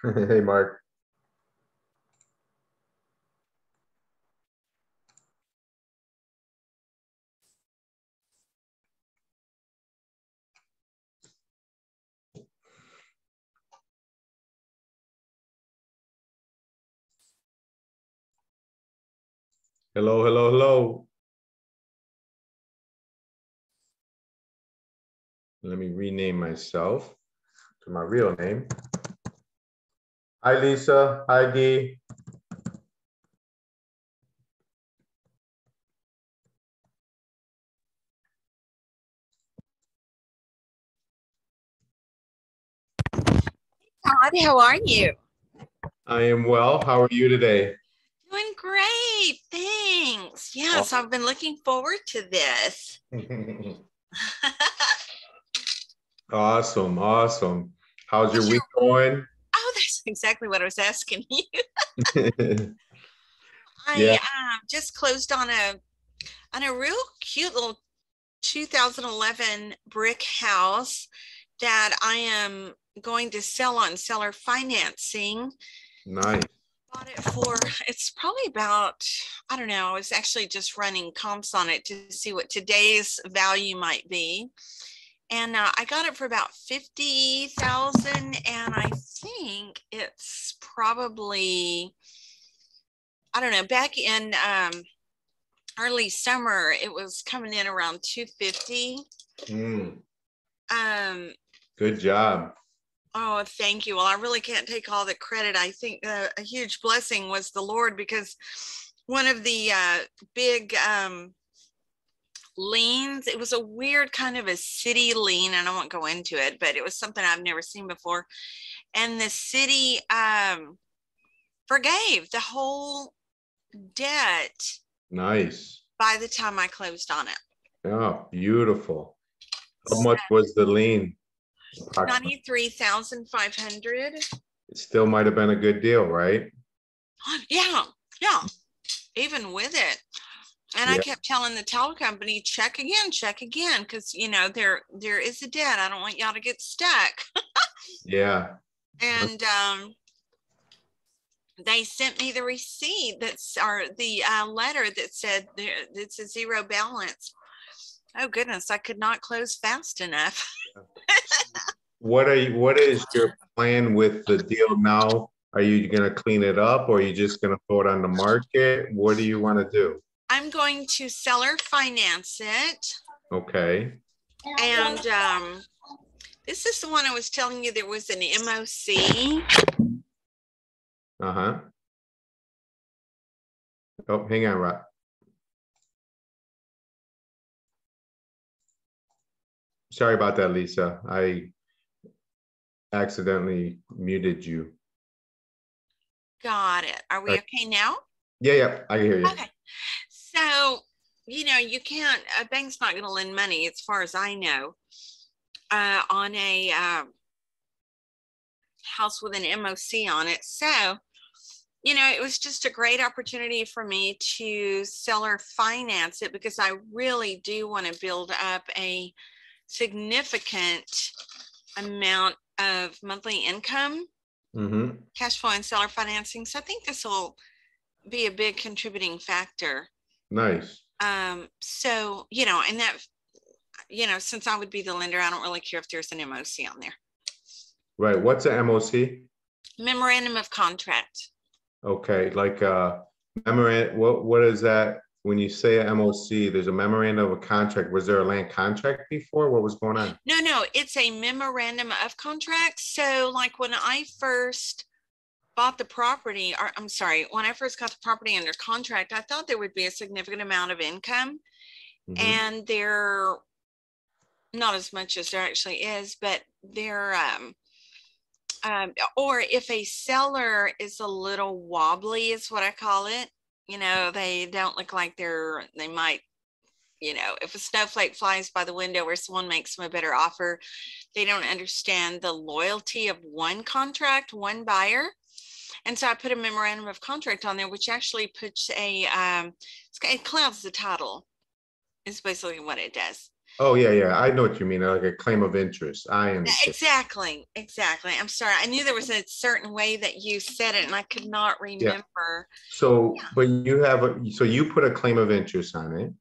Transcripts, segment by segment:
Hey, Mark. Hello, hello, hello. Let me rename myself to my real name. Hi, Lisa. Hi, Dee. Todd, how are you? I am well. How are you today? Doing great. Thanks. Yes, I've been looking forward to this. Awesome. Awesome. How's your week going? Oh, that's exactly what I was asking you. I just closed on a real cute little 2011 brick house that I am going to sell on seller financing. Nice. Bought it for, it's probably about, I don't know, I was actually just running comps on it to see what today's value might be. And I got it for about $50,000, and I think it's probably, I don't know, back in early summer, it was coming in around $250. Mm. Good job. Oh, thank you. Well, I really can't take all the credit. I think a huge blessing was the Lord, because one of the big liens, it was a weird kind of a city lien, and I won't go into it, but it was something I've never seen before. And the city forgave the whole debt. Nice. By the time I closed on it. Oh, beautiful. How much was the lien? $93,500. It still might have been a good deal, right? Yeah, yeah. Even with it, and I kept telling the title company, check again, because you know there is a debt. I don't want y'all to get stuck. Yeah. And they sent me the receipt letter that said it's a zero balance. Oh goodness, I could not close fast enough. What is your plan with the deal now? Are you going to clean it up, or are you just going to throw it on the market? What do you want to do? I'm going to seller finance it. Okay. And this is the one I was telling you there was an MOC. Uh-huh. Oh, hang on, Rob. Sorry about that, Lisa. I accidentally muted you. Got it. Are we okay now? Yeah, yeah, I hear you. Okay. So, you know, you can't, a bank's not going to lend money, as far as I know, on a house with an MOC on it. So, you know, it was just a great opportunity for me to seller finance it, because I really do want to build up a significant amount of monthly income, cash flow, and seller financing. So I think this will be a big contributing factor. Nice. So, you know, and that, you know, since I would be the lender, I don't really care if there's an MOC on there. Right. What's an MOC? Memorandum of contract. Okay. Like what is that? When you say MOC, there's a memorandum of contract. Was there a land contract before? What was going on? No, it's a memorandum of contract. So like when I first bought the property, or I'm sorry, when I first got the property under contract, I thought there would be a significant amount of income. Mm-hmm. And there, not as much as there actually is, but there, or if a seller is a little wobbly is what I call it. You know, they don't look like they might, you know, if a snowflake flies by the window or someone makes them a better offer, they don't understand the loyalty of one contract, one buyer. And so I put a memorandum of contract on there, which actually puts it clouds the title, is basically what it does. Oh, yeah, yeah. I know what you mean. Like a claim of interest. I understand. Exactly. Exactly. I'm sorry. I knew there was a certain way that you said it and I could not remember. Yeah. So, yeah. But you have, so you put a claim of interest on it.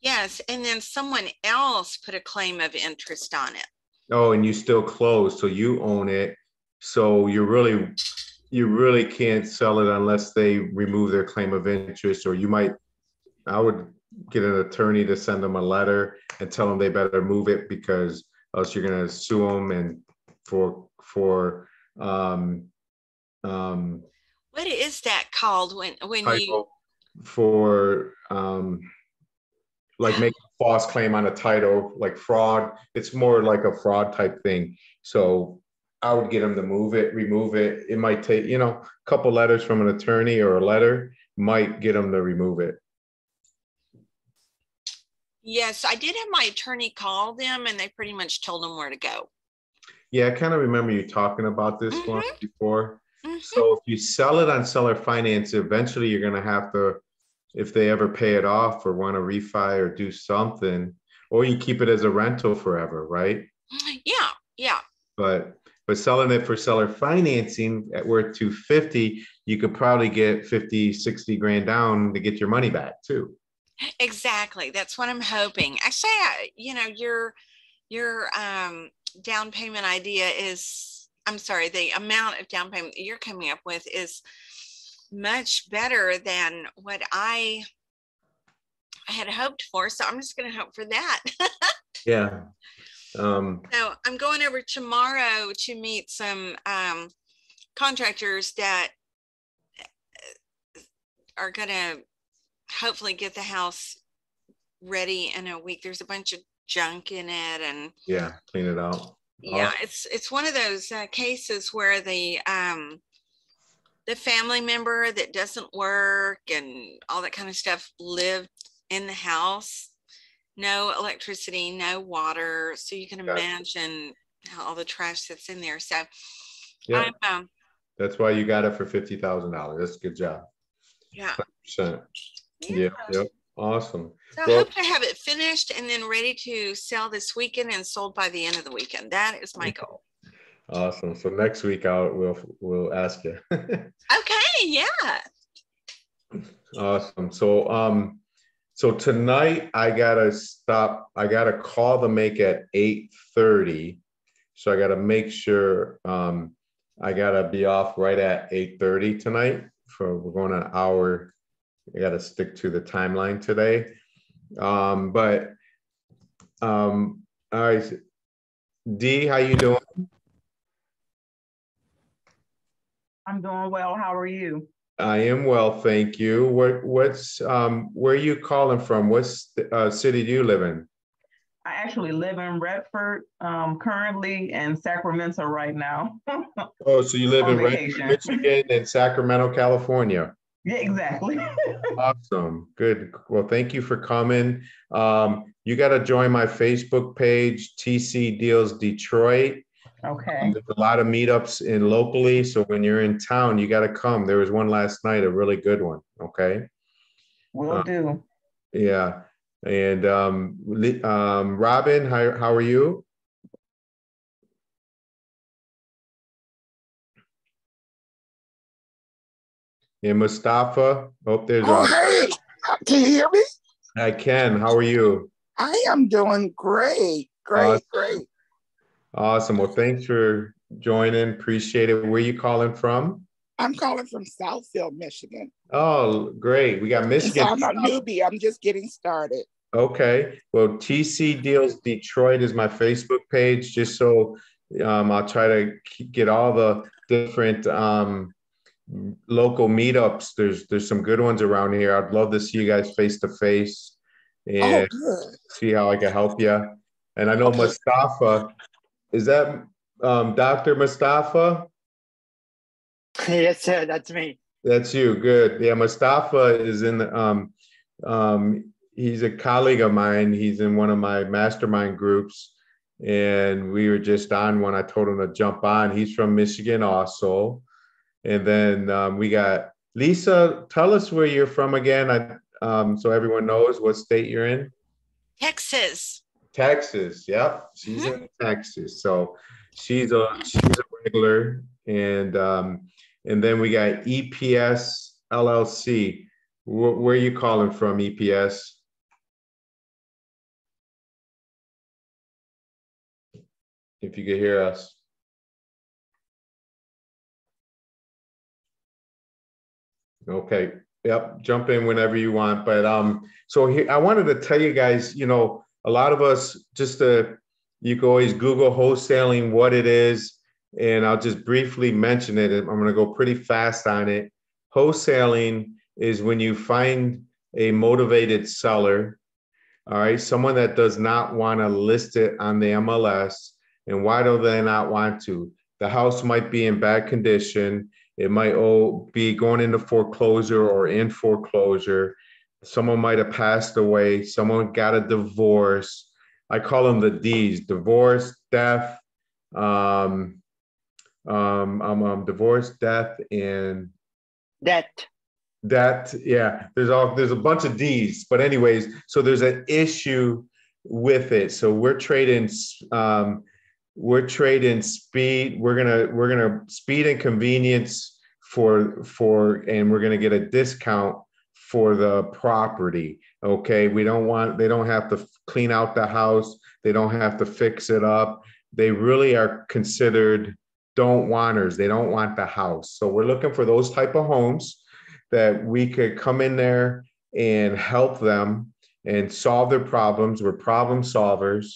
Yes. And then someone else put a claim of interest on it. Oh, and you still closed. So you own it. So you really can't sell it unless they remove their claim of interest, or you might, I would get an attorney to send them a letter and tell them they better move it, because else you're going to sue them and for what is that called when you for like make a false claim on a title, like fraud. It's more like a fraud type thing. So I would get them to move it, remove it. It might take, a couple letters from an attorney or a letter might get them to remove it. Yes, I did have my attorney call them and they pretty much told them where to go. Yeah, I kind of remember you talking about this one before. Mm-hmm. So if you sell it on seller finance, eventually you're going to have to, if they ever pay it off or want to refi or do something, or you keep it as a rental forever, right? Yeah, yeah. But selling it for seller financing at worth $250, you could probably get 50, 60 grand down to get your money back too. Exactly. That's what I'm hoping. Actually, your down payment idea is, I'm sorry, the amount of down payment that you're coming up with is much better than what I had hoped for. So I'm just going to hope for that. Yeah. So I'm going over tomorrow to meet some contractors that are going to hopefully get the house ready in a week. There's a bunch of junk in it, and yeah, clean it out. Yeah, it's one of those cases where the family member that doesn't work and all that kind of stuff lived in the house. No electricity, no water. So you can imagine all the trash that's in there. So yeah, that's why you got it for $50,000. That's a good job. Yeah. 100%. Yeah. Yeah. Awesome. So I hope to have it finished and then ready to sell this weekend and sold by the end of the weekend. That is my goal. Awesome. So next week we'll ask you. Okay. Yeah. Awesome. So, so tonight I got to stop. I got to call the make at 8:30. So I got to make sure, I got to be off right at 8:30 tonight. We're going an hour. I got to stick to the timeline today. All right, Dee, how you doing? I'm doing well. How are you? I am well, thank you. Where are you calling from? What city do you live in? I actually live in Redford currently, and Sacramento right now. Oh, so you live in Redford, Michigan, and Sacramento, California. Yeah, exactly. Awesome. Good. Well, thank you for coming. You got to join my Facebook page, TC Deals Detroit. Okay. There's a lot of meetups locally, so when you're in town, you got to come. There was one last night, a really good one. Okay. Will do. Yeah. And Robin, how are you? And Mustafa, there's. Oh, hey, can you hear me? I can. How are you? I am doing great. Great. Awesome. Well, thanks for joining. Appreciate it. Where are you calling from? I'm calling from Southfield, Michigan. Oh, great. We got Michigan. So I'm a newbie. I'm just getting started. Okay. Well, TC Deals Detroit is my Facebook page, just so I'll try to get all the different local meetups. There's some good ones around here. I'd love to see you guys face to face and see how I can help you. And I know Mustafa, is that Dr. Mustafa? Yes, sir. That's me. That's you. Good. Yeah, Mustafa is in the, he's a colleague of mine. He's in one of my mastermind groups, and we were just on one. I told him to jump on. He's from Michigan also. And then we got Lisa. Tell us where you're from again, so everyone knows what state you're in. Texas. Texas. Yep, she's in Texas. So she's a regular. And then we got EPS LLC. Where are you calling from, EPS? If you could hear us. Okay. Yep. Jump in whenever you want. But so here, I wanted to tell you guys, you know, a lot of us just you can always Google wholesaling, what it is, and I'll just briefly mention it. I'm going to go pretty fast on it. Wholesaling is when you find a motivated seller, all right, someone that does not want to list it on the MLS. And why do they not want to? The house might be in bad condition. It might be going into foreclosure or in foreclosure. Someone might have passed away. Someone got a divorce. I call them the Ds: divorce, death, divorce, death, and debt. Debt, yeah. There's a bunch of Ds, but anyways, so there's an issue with it. So we're trading speed. We're gonna speed and convenience and we're gonna get a discount for the property. Okay, they don't have to clean out the house. They don't have to fix it up. They really are considered don't wanters. They don't want the house. So we're looking for those type of homes that we could come in there and help them and solve their problems. We're problem solvers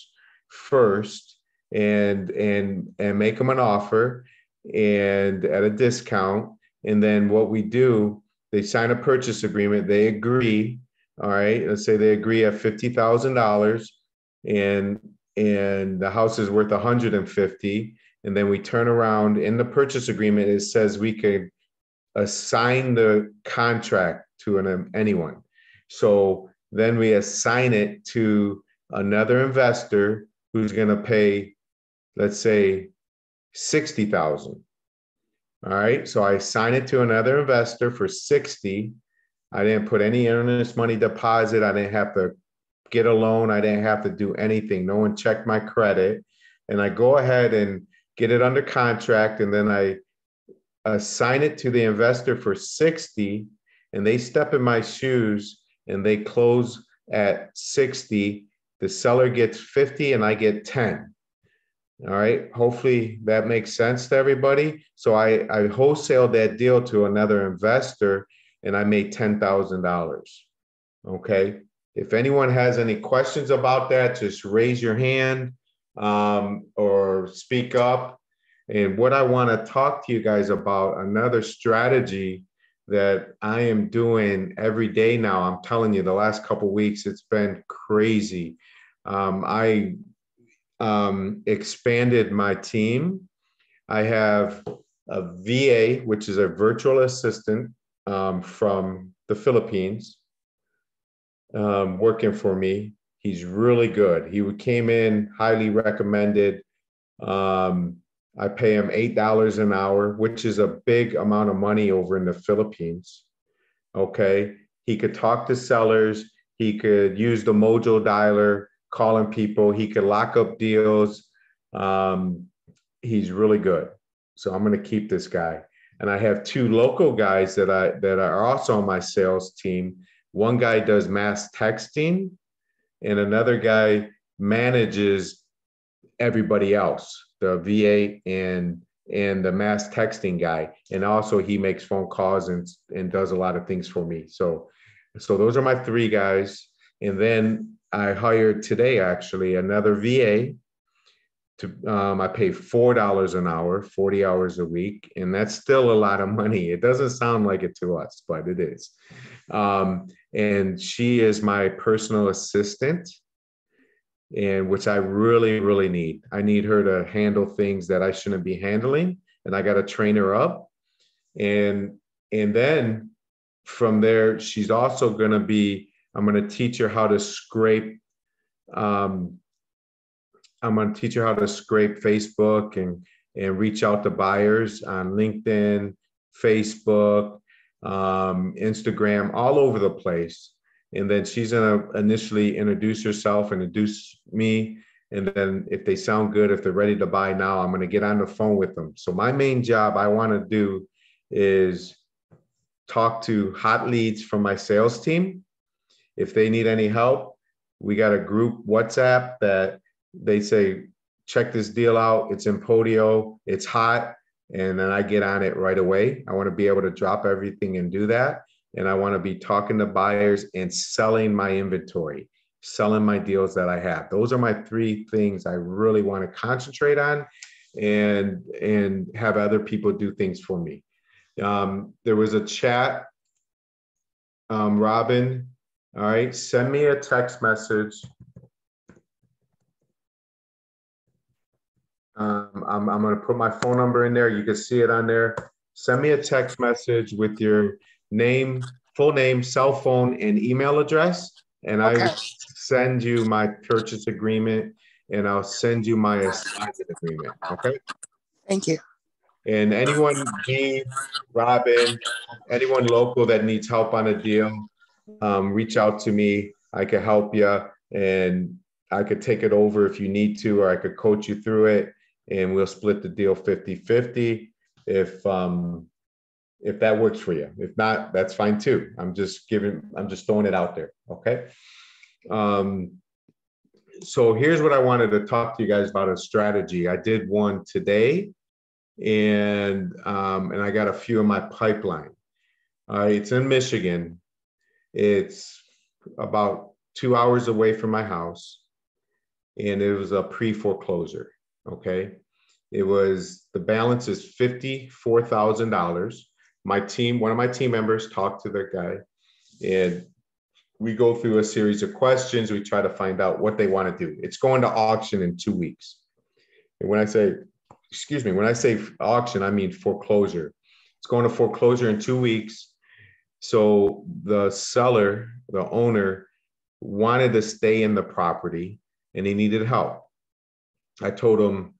first. And make them an offer and at a discount. And then what we do, they sign a purchase agreement. They agree. All right. Let's say they agree at $50,000 and the house is worth $150,000. And then we turn around in the purchase agreement. It says we could assign the contract to anyone. So then we assign it to another investor who's going to pay, let's say, $60,000. All right, so I assign it to another investor for $60,000. I didn't put any earnest money deposit. I didn't have to get a loan. I didn't have to do anything. No one checked my credit. And I go ahead and get it under contract, and then I assign it to the investor for $60,000, and they step in my shoes, and they close at $60,000. The seller gets $50,000 and I get $10,000. All right. Hopefully that makes sense to everybody. So I wholesaled that deal to another investor and I made $10,000. Okay. If anyone has any questions about that, just raise your hand or speak up. And what I want to talk to you guys about, another strategy that I am doing every day now. I'm telling you, the last couple of weeks, it's been crazy. I expanded my team. I have a VA, which is a virtual assistant from the Philippines, working for me. He's really good. He came in highly recommended. I pay him $8 an hour, which is a big amount of money over in the Philippines. Okay. He could talk to sellers. He could use the Mojo dialer, calling people. He could lock up deals. He's really good. So I'm going to keep this guy. And I have two local guys that are also on my sales team. One guy does mass texting and another guy manages everybody else, the VA and the mass texting guy. And also he makes phone calls and does a lot of things for me. So those are my three guys. And then I hired today, actually, another VA. I pay $4 an hour, 40 hours a week. And that's still a lot of money. It doesn't sound like it to us, but it is. And she is my personal assistant, and which I really, really need. I need her to handle things that I shouldn't be handling, and I got to train her up. And then from there, she's also going to be, I'm going to teach her how to scrape Facebook and reach out to buyers on LinkedIn, Facebook, Instagram, all over the place. And then she's going to initially introduce herself, introduce me. And then if they sound good, if they're ready to buy now, I'm going to get on the phone with them. So my main job I want to do is talk to hot leads from my sales team. If they need any help, we got a group WhatsApp that they say, check this deal out. It's in Podio. It's hot. And then I get on it right away. I want to be able to drop everything and do that. And I want to be talking to buyers and selling my inventory, selling my deals that I have. Those are my three things I really want to concentrate on and have other people do things for me. There was a chat, Robin, all right, send me a text message. I'm going to put my phone number in there. You can see it on there. Send me a text message with your name, full name, cell phone, and email address. And okay. I will send you my purchase agreement and I'll send you my assignment agreement. Okay. Thank you. And anyone, me, Robin, anyone local that needs help on a deal, reach out to me. I can help you and I could take it over if you need to, or I could coach you through it and we'll split the deal 50-50 if that works for you. If not, that's fine too. I'm just throwing it out there, okay? So here's what I wanted to talk to you guys about, a strategy. I did one today and I got a few in my pipeline. It's in Michigan. It's about 2 hours away from my house. And it was a pre-foreclosure, okay? It was, the balance is $54,000. My team, one of my team members talked to the guy and we go through a series of questions. We try to find out what they want to do. It's going to auction in 2 weeks. And when I say, excuse me, when I say auction, I mean foreclosure. It's going to foreclosure in 2 weeks. So the seller, the owner, wanted to stay in the property and he needed help. I told him,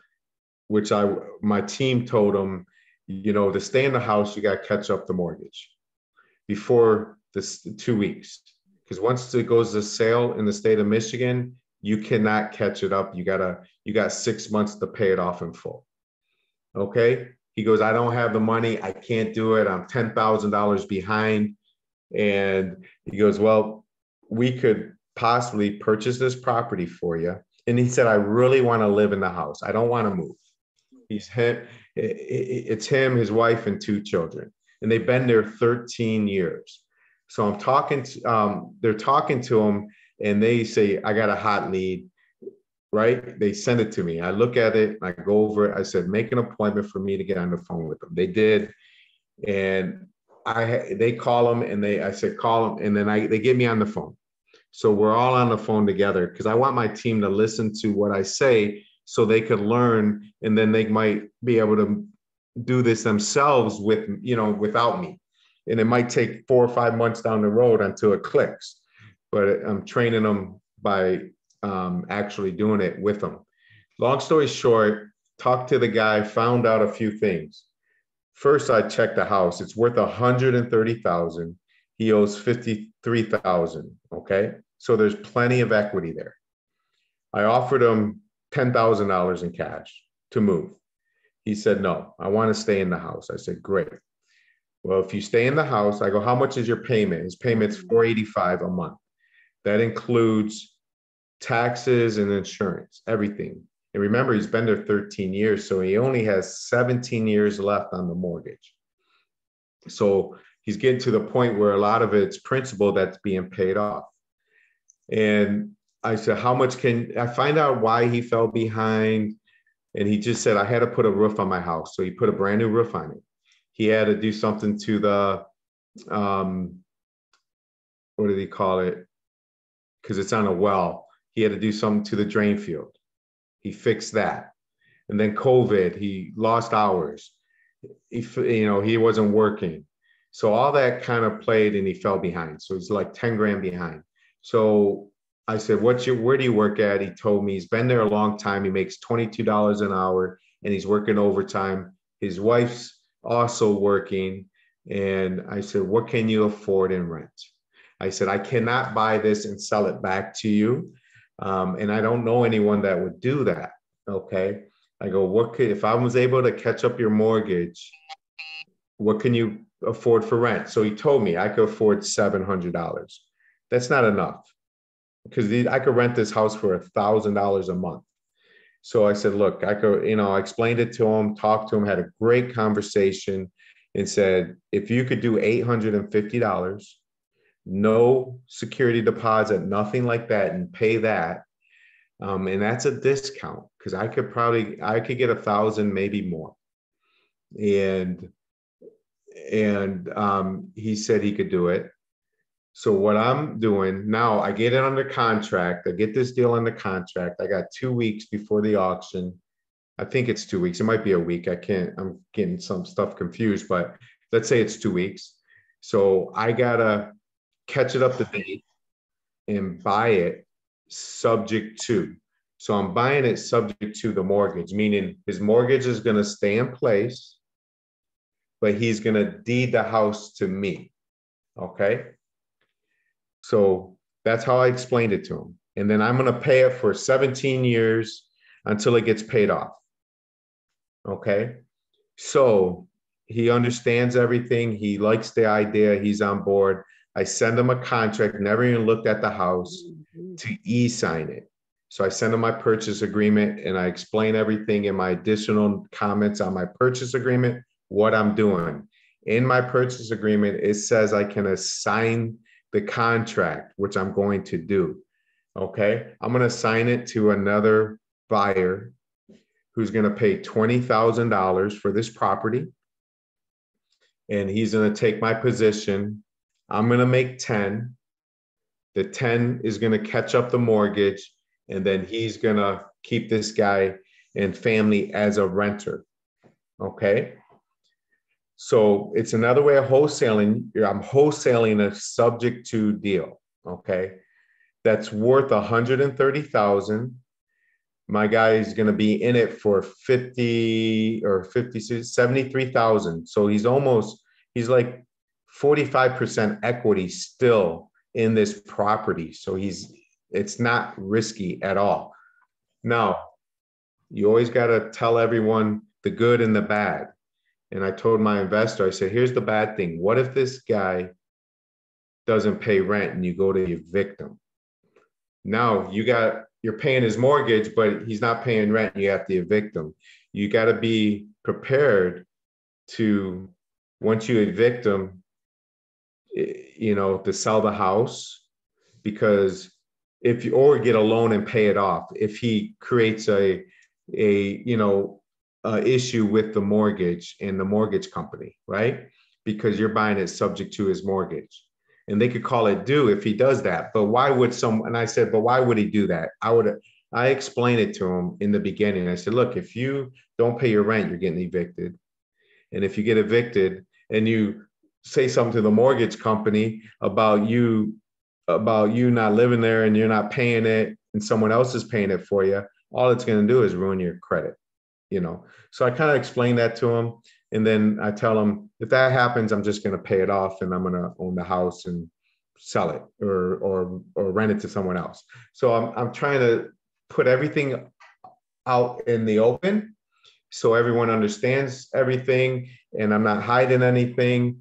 my team told him, you know, to stay in the house, you got to catch up the mortgage before this 2 weeks. Because once it goes to sale in the state of Michigan, you cannot catch it up. You got 6 months to pay it off in full. Okay. He goes, I don't have the money. I can't do it. I'm $10,000 behind. And he goes, well, we could possibly purchase this property for you. And he said, I really want to live in the house. I don't want to move. It's him, his wife, and two children. And they've been there 13 years. So I'm talking to, they're talking to him and they say, I got a hot lead, right? They send it to me. I look at it, I go over it. I said, make an appointment for me to get on the phone with them. They did. And they call them and I said, call them. And then they get me on the phone. So we're all on the phone together because I want my team to listen to what I say so they could learn and then they might be able to do this themselves with, you know, without me. And it might take 4 or 5 months down the road until it clicks, but I'm training them by actually doing it with them. Long story short, talked to the guy, found out a few things. First, I checked the house. It's worth $130,000. He owes $53,000, okay? So there's plenty of equity there. I offered him $10,000 in cash to move. He said, no, I want to stay in the house. I said, great. Well, if you stay in the house, I go, how much is your payment? His payment's $485 a month. That includes taxes and insurance, everything. And remember, he's been there 13 years, so he only has 17 years left on the mortgage. So he's getting to the point where a lot of it's principal that's being paid off. And I said, how much can I find out why he fell behind? And he just said, I had to put a roof on my house. So he put a brand new roof on it. He had to do something to the, what did he call it? Because it's on a well. He had to do something to the drain field. He fixed that. And then COVID, he lost hours. He wasn't working. So all that kind of played and he fell behind. So he's like 10 grand behind. So I said, where do you work at? He told me he's been there a long time. He makes $22 an hour and he's working overtime. His wife's also working. And I said, what can you afford in rent? I said, I cannot buy this and sell it back to you. And I don't know anyone that would do that. Okay. I go, what could, if I was able to catch up your mortgage, what can you afford for rent? So he told me I could afford $700. That's not enough, because I could rent this house for $1,000 a month. So I said, look, I could, you know, I explained it to him, talked to him, had a great conversation, and said, if you could do $850, no security deposit, nothing like that, and pay that, and that's a discount, because I could get $1,000, maybe more. And he said he could do it. So what I'm doing now, I get it under contract. I get this deal under contract. I got 2 weeks before the auction. I think it's 2 weeks. It might be a week. I'm getting some stuff confused, but let's say it's 2 weeks. So I got to catch it up to date and buy it subject to. So I'm buying it subject to the mortgage, meaning his mortgage is going to stay in place, but he's going to deed the house to me. Okay. So that's how I explained it to him. And then I'm going to pay it for 17 years until it gets paid off. Okay. So he understands everything. He likes the idea. He's on board. I send him a contract, never even looked at the house, to e-sign it. So I send him my purchase agreement, and I explain everything in my additional comments on my purchase agreement, what I'm doing. In my purchase agreement, it says I can assign the contract, which I'm going to do. Okay. I'm going to assign it to another buyer who's going to pay $20,000 for this property. And he's going to take my position. I'm going to make 10. The 10 is going to catch up the mortgage. And then he's going to keep this guy and family as a renter. Okay. So it's another way of wholesaling. I'm wholesaling a subject to deal, okay? That's worth $130,000. My guy is going to be in it for $73,000. So he's like 45% equity still in this property. So it's not risky at all. Now, you always got to tell everyone the good and the bad. And I told my investor, I said, here's the bad thing. What if this guy doesn't pay rent and you go to evict him? Now you're paying his mortgage, but he's not paying rent and you have to evict him. You got to be prepared to, once you evict him, you know, to sell the house, because or get a loan and pay it off. If he creates a issue with the mortgage and the mortgage company, right? Because you're buying it subject to his mortgage, and they could call it due if he does that. But why would and I said, but why would he do that? I explained it to him in the beginning. I said, look, if you don't pay your rent, you're getting evicted. And if you get evicted and you say something to the mortgage company about you not living there and you're not paying it and someone else is paying it for you, all it's going to do is ruin your credit. You know, so I kind of explain that to him, and then I tell him, if that happens, I'm just going to pay it off and I'm going to own the house and sell it or rent it to someone else. So I'm trying to put everything out in the open so everyone understands everything and I'm not hiding anything.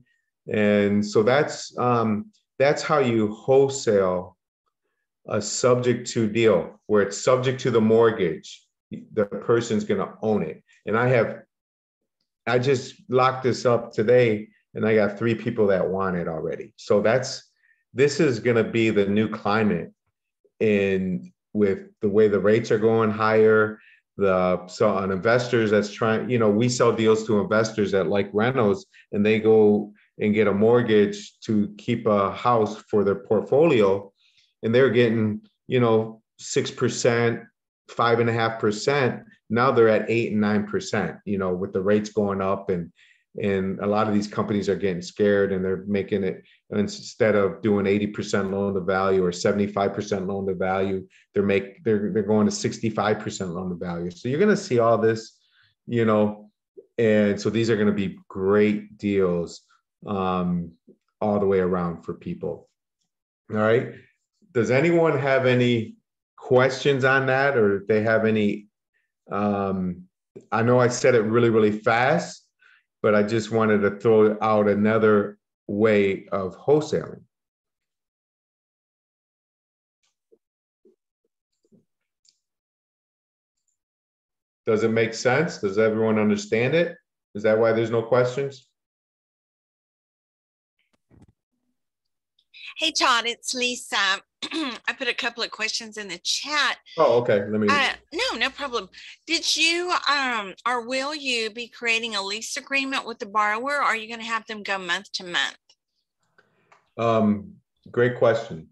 And so that's how you wholesale a subject to deal, where it's subject to the mortgage. The person's going to own it. And I just locked this up today, and I got 3 people that want it already. So this is going to be the new climate, and with the way the rates are going higher, on investors that's trying, you know, we sell deals to investors that like rentals, and they go and get a mortgage to keep a house for their portfolio. And they're getting, you know, 6%, 5.5%. Now they're at 8% and 9%, you know, with the rates going up, and a lot of these companies are getting scared, and they're making it, instead of doing 80% loan to value or 75% loan to value, they're going to 65% loan to value. So you're going to see all this, you know, and so these are going to be great deals all the way around for people. All right. Does anyone have any questions on that, or if they have any? I know I said it really, really fast, but I just wanted to throw out another way of wholesaling. Does it make sense? Does everyone understand it? Is that why there's no questions? Hey, Todd, it's Lisa. I put a couple of questions in the chat. Oh, okay. Let me. No problem. Did you or will you be creating a lease agreement with the borrower? Or are you going to have them go month to month? Great question.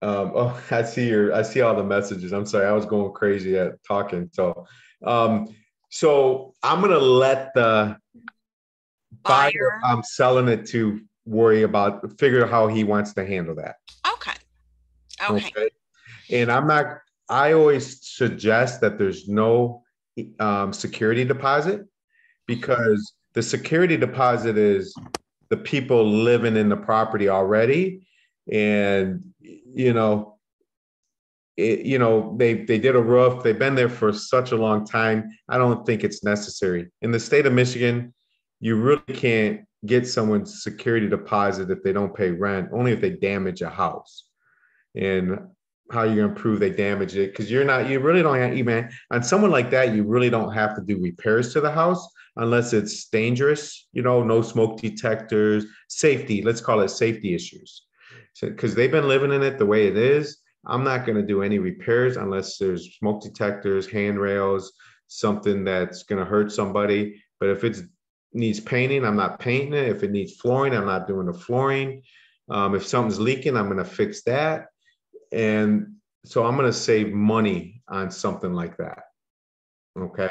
Oh, I see all the messages. I'm sorry, I was going crazy at talking. So, so I'm going to let the buyer I'm selling it to worry about, figure out how he wants to handle that. Okay. Okay. And I always suggest that there's no security deposit, because the security deposit is the people living in the property already. And, you know, they did a roof. They've been there for such a long time. I don't think it's necessary. In the state of Michigan, you really can't get someone's security deposit if they don't pay rent, only if they damage a house. And how you're going to prove they damage it? Because on someone like that, you really don't have to do repairs to the house unless it's dangerous, no smoke detectors, safety, let's call it safety issues. Because they've been living in it the way it is, I'm not going to do any repairs unless there's smoke detectors, handrails, something that's going to hurt somebody. But if it needs painting, I'm not painting it. If it needs flooring, I'm not doing the flooring. If something's leaking, I'm going to fix that. And so I'm going to save money on something like that. Okay.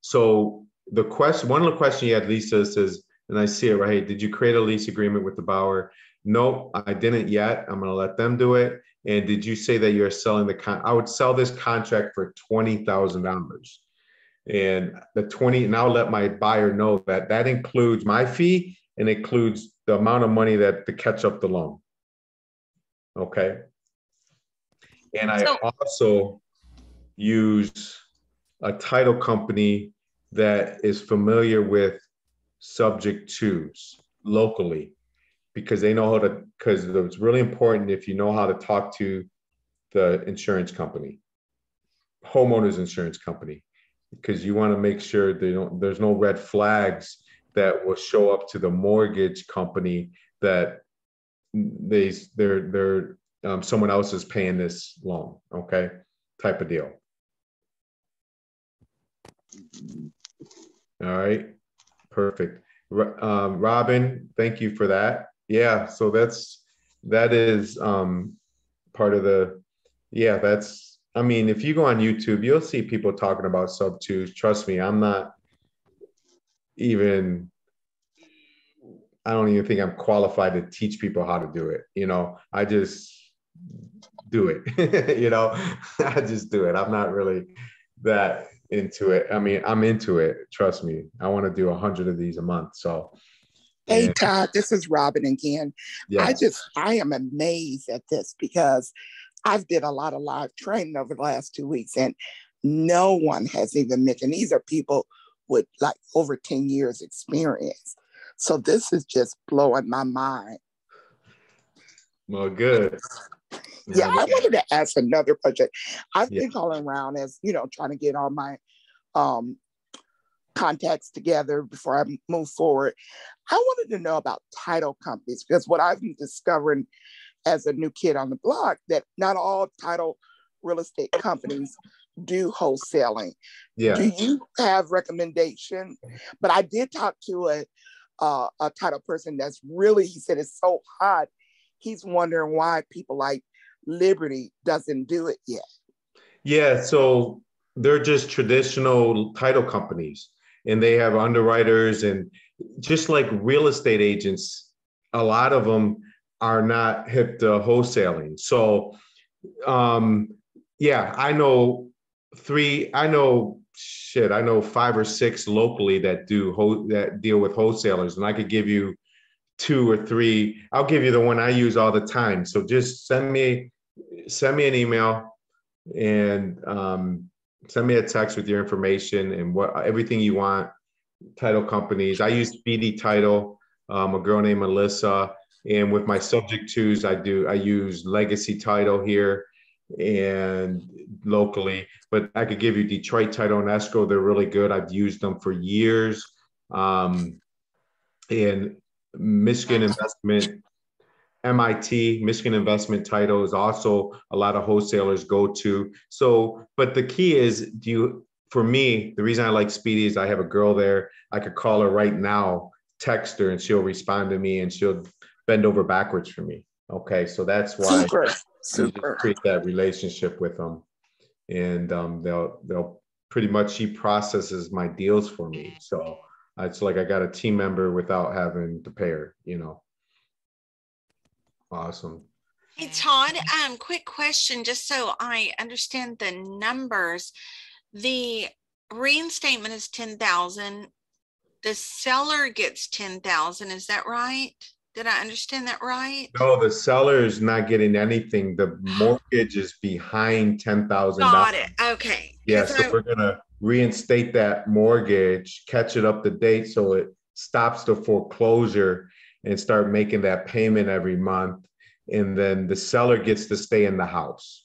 So the question, one little question you had, Lisa, says, and I see it right here, did you create a lease agreement with the borrower? Nope, I didn't yet. I'm going to let them do it. And did you say that you're selling the contract? I would sell this contract for $20,000. And the 20, and I'll let my buyer know that that includes my fee and includes the amount of money that to catch up the loan. Okay. And I also use a title company that is familiar with subject tos locally, because they know how to, because it's really important if you know how to talk to the insurance company, homeowners insurance company, because you want to make sure they don't, there's no red flags that will show up to the mortgage company that they're someone else is paying this loan, okay, type of deal. All right, perfect. Robin, thank you for that. Yeah, so that is part of the, yeah, that's, I mean, if you go on YouTube, you'll see people talking about sub twos. Trust me, I don't even think I'm qualified to teach people how to do it. I just do it, I just do it. I'm not really that into it. I mean, I'm into it. Trust me. I want to do 100 of these a month. So. Hey, Todd, this is Robin again. Yes. I am amazed at this, because I've did a lot of live training over the last 2 weeks, and no one has even mentioned, these are people with like over 10 years experience. So this is just blowing my mind. Well, good. Yeah, I wanted to ask another project. I've been calling around trying to get all my contacts together before I move forward. I wanted to know about title companies, because what I've been discovering as a new kid on the block, that not all title real estate companies do wholesaling. Yeah. Do you have recommendation? But I did talk to a title person that's really, he said it's so hot, he's wondering why people like Liberty doesn't do it yet. Yeah, so they're just traditional title companies, and they have underwriters, and just like real estate agents, a lot of them are not hip to wholesaling. So yeah, I know 5 or 6 locally that deal with wholesalers, and I could give you two or three. I'll give you the one I use all the time. So just send me an email and send me a text with your information and what everything you want. Title companies. I use Speedy Title, a girl named Melissa, and with my subject twos, I use Legacy Title here and locally. But I could give you Detroit Title and Escrow. They're really good. I've used them for years. And Michigan Investment, MIT, Michigan Investment Title is also a lot of wholesalers go to. So, but the key is, for me, the reason I like Speedy is I have a girl there. I could call her right now, text her, and she'll respond to me, and she'll bend over backwards for me. Okay, so that's why I create that relationship with them, and they'll pretty much, she processes my deals for me. So it's like I got a team member without having to pay her. You know, awesome. Hey Todd, quick question, just so I understand the numbers. The reinstatement is 10,000. The seller gets 10,000. Is that right? Did I understand that right? No, the seller is not getting anything. The mortgage is behind $10,000. Got it. Okay. Yeah, so we're gonna reinstate that mortgage, catch it up to date, so it stops the foreclosure, and start making that payment every month. And then the seller gets to stay in the house.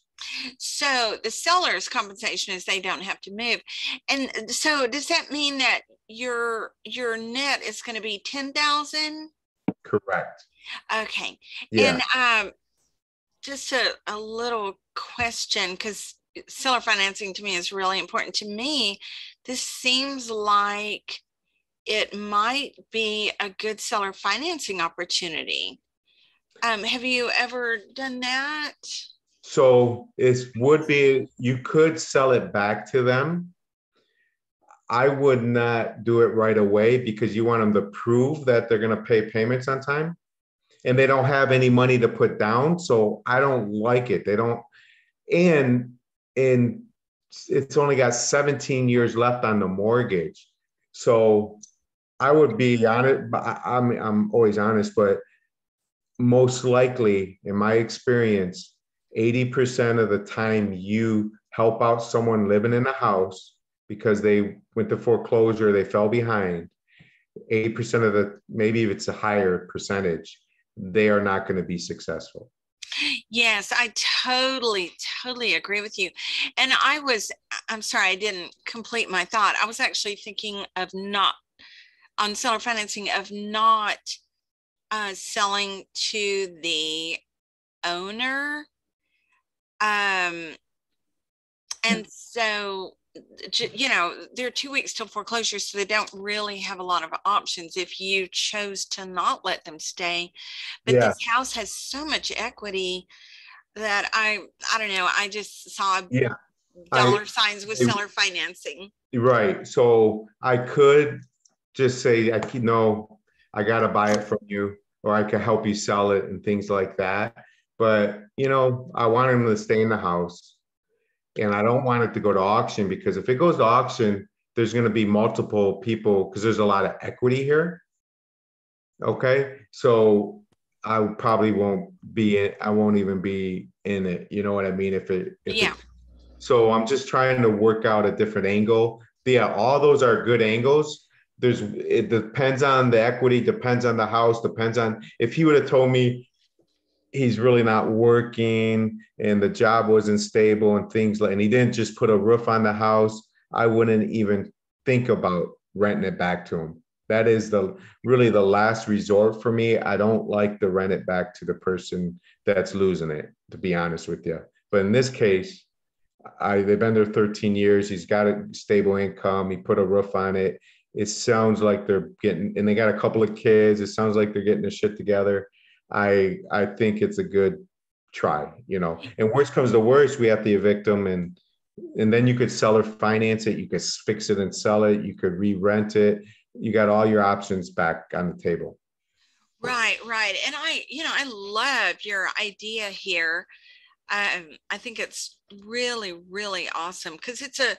So the seller's compensation is they don't have to move. And so does that mean that your net is going to be 10,000? Correct. Okay. Yeah. And just a little question, because seller financing to me is really important to me. This seems like it might be a good seller financing opportunity. Have you ever done that? So it would be, you could sell it back to them. I would not do it right away, because you want them to prove that they're going to pay payments on time, and they don't have any money to put down. So I don't like it. They don't. And it's only got 17 years left on the mortgage. So I would be honest. I'm always honest, but most likely in my experience, 80% of the time you help out someone living in a house because they went to foreclosure, they fell behind. 8% of the, maybe if it's a higher percentage, they are not going to be successful. Yes, I totally agree with you. And I'm sorry, I didn't complete my thought. I was actually thinking of not selling to the owner. And so, you know, there are 2 weeks till foreclosure, so they don't really have a lot of options if you chose to not let them stay. But yeah, this house has so much equity that I don't know, I just saw dollar signs with seller financing. Right. So I could just say, I got to buy it from you, or I could help you sell it and things like that. But, you know, I want them to stay in the house, and I don't want it to go to auction, because if it goes to auction, there's going to be multiple people, because there's a lot of equity here. Okay. So I probably won't be in, I won't even be in it. You know what I mean? So I'm just trying to work out a different angle. Yeah. All those are good angles. It depends on the equity, depends on the house, depends on, if he would have told me he's really not working and the job wasn't stable and things like, and he didn't just put a roof on the house, I wouldn't even think about renting it back to him. That is really the last resort for me. I don't like to rent it back to the person that's losing it, to be honest with you. But in this case, they've been there 13 years. He's got a stable income. He put a roof on it. It sounds like and they got a couple of kids. It sounds like they're getting their shit together. I think it's a good try, you know, and worst comes to worst, we have to evict them, and then you could seller finance it. You could fix it and sell it. You could re-rent it. You got all your options back on the table. Right. Right. And I love your idea here. I think it's really, really awesome, because it's a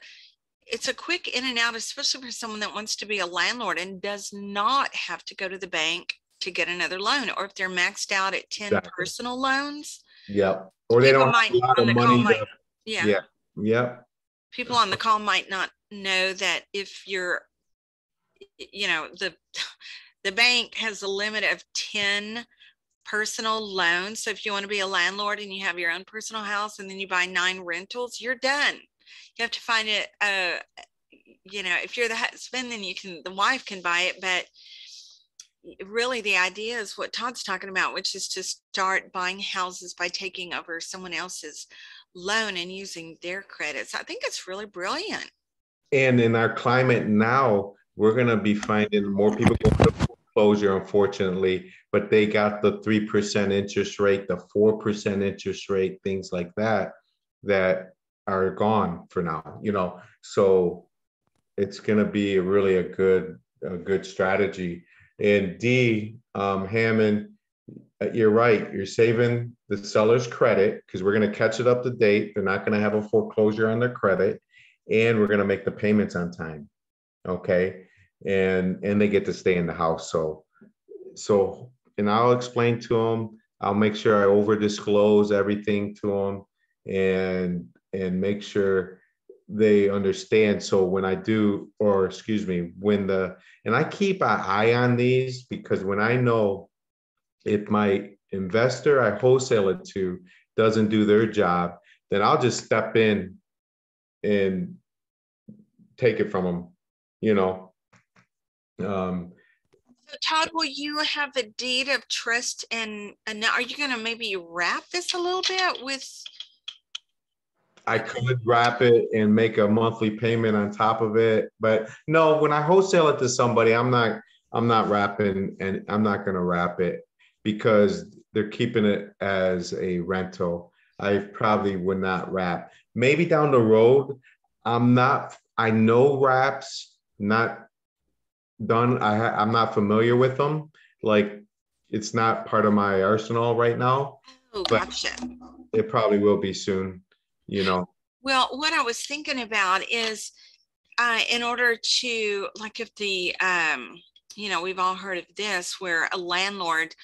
quick in and out, especially for someone that wants to be a landlord and does not have to go to the bank to get another loan, or if they're maxed out at 10 exactly. personal loans. Yeah. Or they don't have a lot of money. Yeah. Yeah. Yeah. People on the call might not know that if you're, you know, the bank has a limit of 10 personal loans. So if you want to be a landlord and you have your own personal house and then you buy 9 rentals, you're done. You have to find it, you know, if you're the husband, then you can, the wife can buy it. But really the idea is what Todd's talking about, which is to start buying houses by taking over someone else's loan and using their credits. I think it's really brilliant. And in our climate now, we're going to be finding more people going to foreclosure, unfortunately, but they got the 3% interest rate, the 4% interest rate, things like that, that are gone for now, you know. So it's going to be really a good strategy. And D, Hammond, you're right. You're saving the seller's credit because we're going to catch it up to date. They're not going to have a foreclosure on their credit, and we're going to make the payments on time. Okay. And they get to stay in the house. So, and I'll explain to them, I'll make sure I over disclose everything to them and make sure they understand. So when I do, or excuse me, and I keep an eye on these, because when I know if my investor I wholesale it to doesn't do their job, then I'll just step in and take it from them, you know. So Todd, will you have a deed of trust and are you going to maybe wrap this a little bit with? I could wrap it and make a monthly payment on top of it, but no, when I wholesale it to somebody, I'm not wrapping, and I'm not going to wrap it because they're keeping it as a rental. I probably would not wrap. Maybe down the road, I know wraps, not done. I'm not familiar with them. Like, it's not part of my arsenal right now. Oh, gotcha. It probably will be soon, you know. Well, what I was thinking about is in order to, like, if the, you know, we've all heard of this where a landlord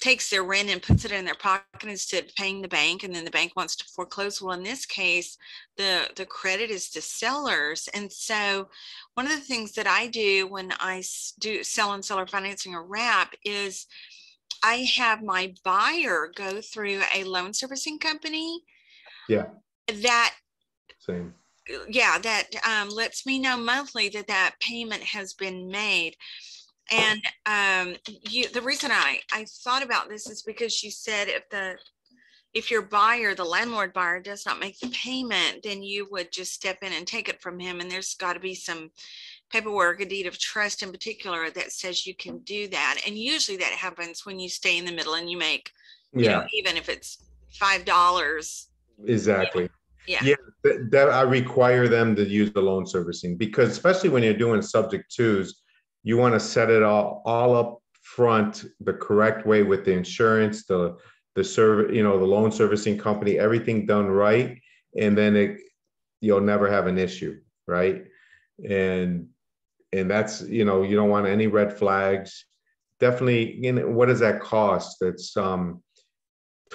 takes their rent and puts it in their pocket instead of paying the bank, and then the bank wants to foreclose. Well, in this case, the credit is the seller's. And so one of the things that I do when I do sell and seller financing or wrap is I have my buyer go through a loan servicing company. Yeah. That same. Yeah, that lets me know monthly that payment has been made. And the reason I thought about this is because you said if your buyer, the landlord buyer, does not make the payment, then you would just step in and take it from him. And there's got to be some paperwork, a deed of trust in particular, that says you can do that. And usually that happens when you stay in the middle and you make, you know, even if it's $5. Exactly. Yeah. Yeah. That I require them to use the loan servicing, because especially when you're doing subject twos, you want to set it all up front the correct way with the insurance, the service, you know, the loan servicing company, everything done right, and then you'll never have an issue, right? And that's, you know, you don't want any red flags. Definitely, you know, what does that cost? It's $20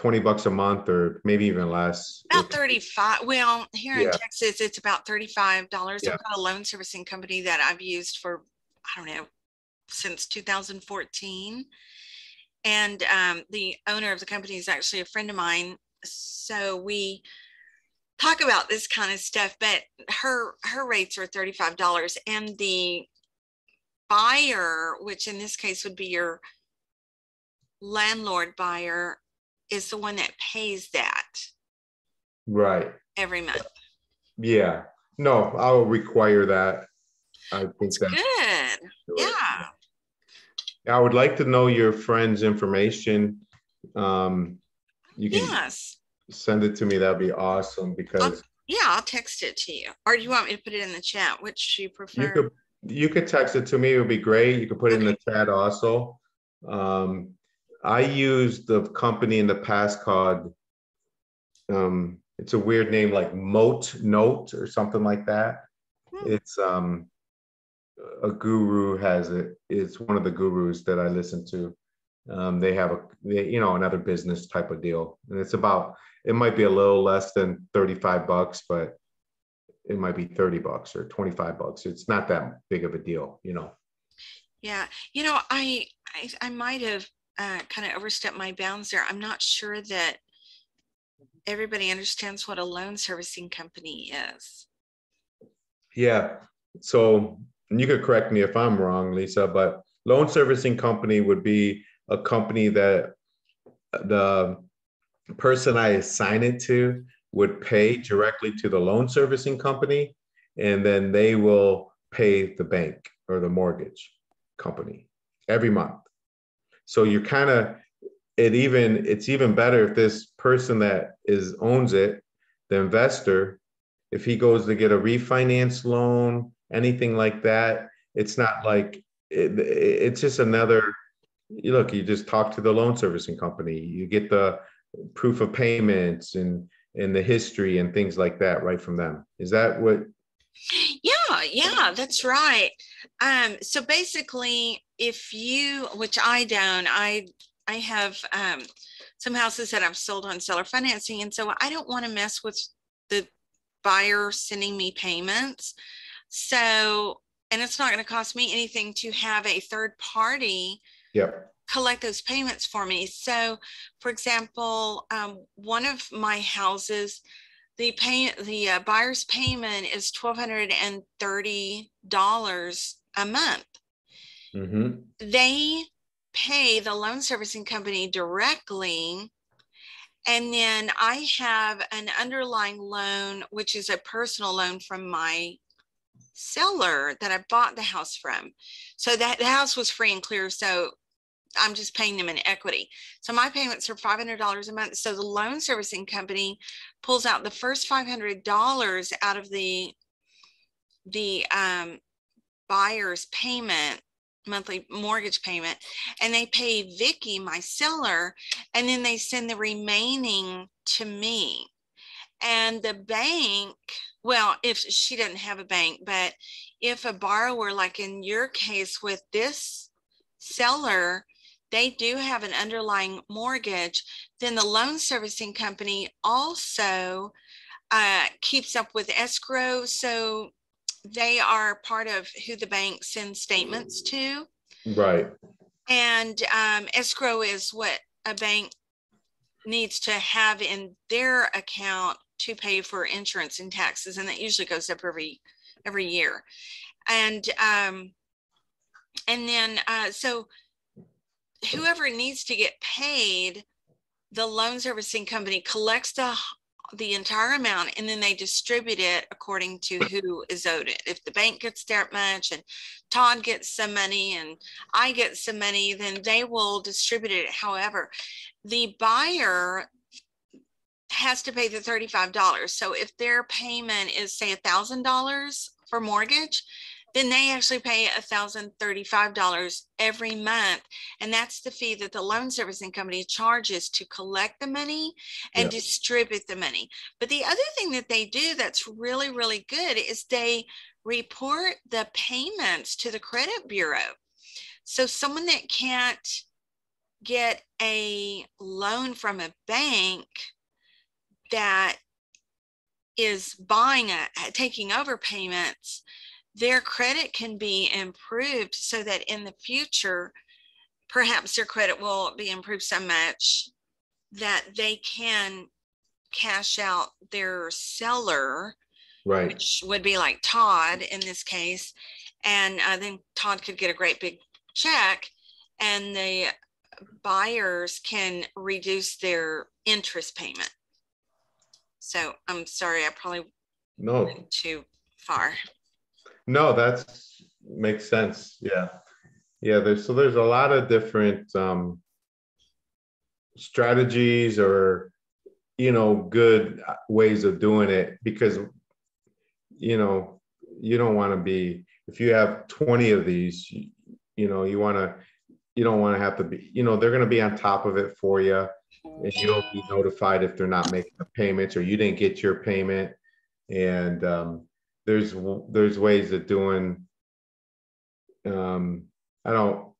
a month, or maybe even less. About 35. Well, here in Texas, it's about $35. Yeah. I've got a loan servicing company that I've used for, I don't know, since 2014. And the owner of the company is actually a friend of mine. So we talk about this kind of stuff, but her rates are $35. And the buyer, which in this case would be your landlord buyer, is the one that pays that. Right. Every month. Yeah. No, I'll require that. I think that's good. Yeah. I would like to know your friend's information. You can send it to me. That'd be awesome, because I'll text it to you. Or do you want me to put it in the chat? Which you prefer? You could text it to me. It would be great. You could put it in the chat also. I used the company in the past called, it's a weird name, like Moat Note or something like that. It's a guru has it. It's one of the gurus that I listen to. They have another business type of deal, and it's about, it might be a little less than $35, but it might be $30 or $25. It's not that big of a deal, you know? Yeah. You know, I might've kind of overstepped my bounds there. I'm not sure that everybody understands what a loan servicing company is. Yeah. So you could correct me if I'm wrong, Lisa, but loan servicing company would be a company that the person I assign it to would pay directly to the loan servicing company, and then they will pay the bank or the mortgage company every month. So you're kind of, it's even better if this person that owns it, the investor, if he goes to get a refinance loan, anything like that, it's not like, it's just another, you just talk to the loan servicing company, you get the proof of payments and the history and things like that right from them. Is that what? Yeah, that's right. So basically, if you, which I don't, I have some houses that I've sold on seller financing, and so I don't want to mess with the buyer sending me payments. So, and it's not going to cost me anything to have a third party collect those payments for me. So, for example, one of my houses, the buyer's payment is $1,230 a month. Mm-hmm. They pay the loan servicing company directly, and then I have an underlying loan, which is a personal loan from my seller that I bought the house from. So that the house was free and clear, so I'm just paying them in equity. So my payments are $500 a month. So the loan servicing company pulls out the first $500 out of the buyer's payment, monthly mortgage payment, and they pay Vicky, my seller, and then they send the remaining to me. And the bank, well, if she doesn't have a bank, but if a borrower, like in your case with this seller, they do have an underlying mortgage, then the loan servicing company also keeps up with escrow. So they are part of who the bank sends statements to. Right. And escrow is what a bank needs to have in their account to pay for insurance and taxes. And that usually goes up every year. And then, so whoever needs to get paid, the loan servicing company collects the entire amount, and then they distribute it according to who is owed it. If the bank gets that much and Todd gets some money and I get some money, then they will distribute it. However, the buyer has to pay the $35. So if their payment is, say, $1,000 for mortgage, then they actually pay $1,035 every month. And that's the fee that the loan servicing company charges to collect the money and distribute the money. But the other thing that they do that's really, really good is they report the payments to the credit bureau. So someone that can't get a loan from a bank that is taking over payments, their credit can be improved so that in the future, perhaps their credit will be improved so much that they can cash out their seller, right, which would be like Todd in this case. And then Todd could get a great big check, and the buyers can reduce their interest payment. So I'm sorry, I probably went too far. No, that makes sense. Yeah. There's a lot of different strategies or, good ways of doing it, because, you don't want to be, if you have 20 of these, you don't want to have to be, they're going to be on top of it for you, and you'll be notified if they're not making the payments or you didn't get your payment. And, there's ways of doing I don't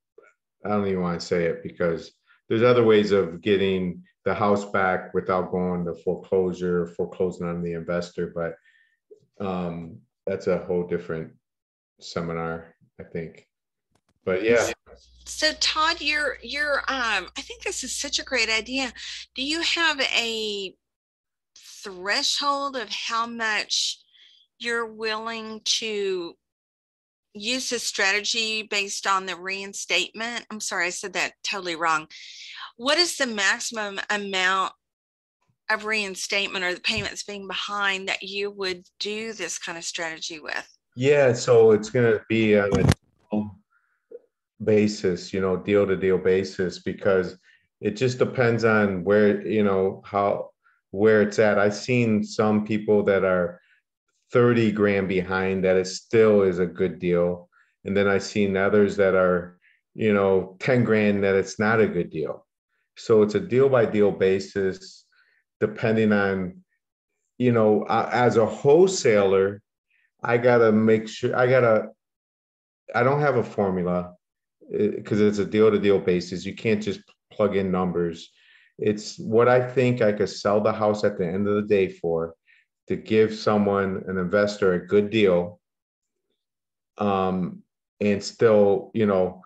even want to say it, because there's other ways of getting the house back without going to foreclosure, foreclosing on the investor, but that's a whole different seminar, I think. But yeah. So Todd, you're I think this is such a great idea. Do you have a threshold of how much you're willing to use this strategy based on the reinstatement? I'm sorry, I said that totally wrong. What is the maximum amount of reinstatement or the payments being behind that you would do this kind of strategy with? Yeah, so it's going to be on a basis, you know, deal to deal basis, because it just depends on where, you know, how, where it's at. I've seen some people that are 30 grand behind that it still is a good deal. And then I've seen others that are, you know, 10 grand that it's not a good deal. So it's a deal by deal basis, depending on, you know, as a wholesaler, I got to make sure I don't have a formula, because it's a deal to deal basis. You can't just plug in numbers. It's what I think I could sell the house at the end of the day for, to give someone, an investor, a good deal, and still, you know,